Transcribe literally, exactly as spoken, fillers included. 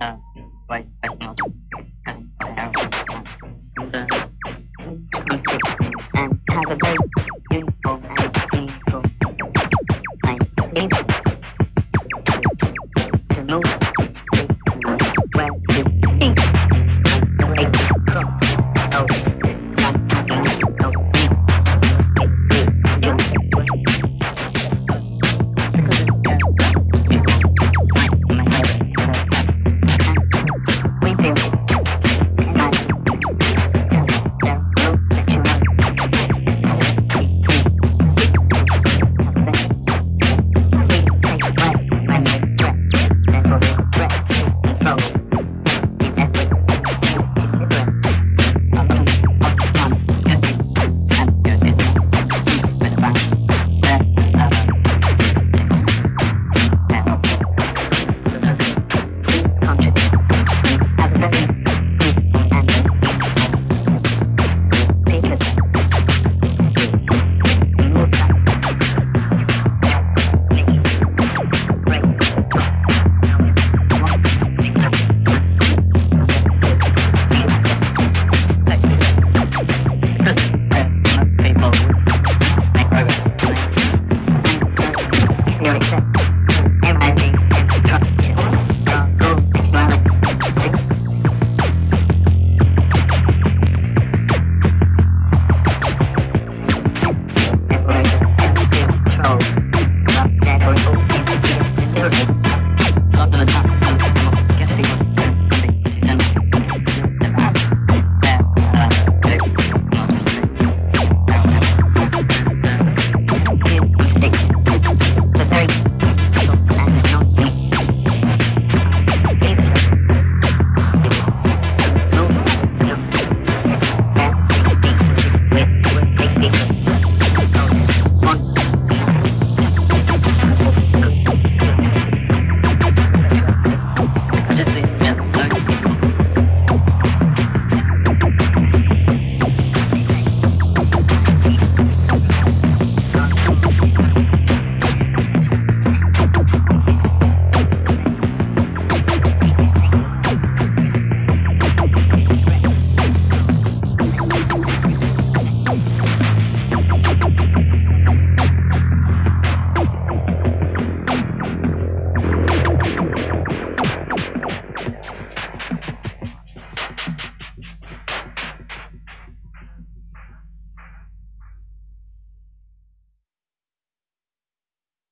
Have a great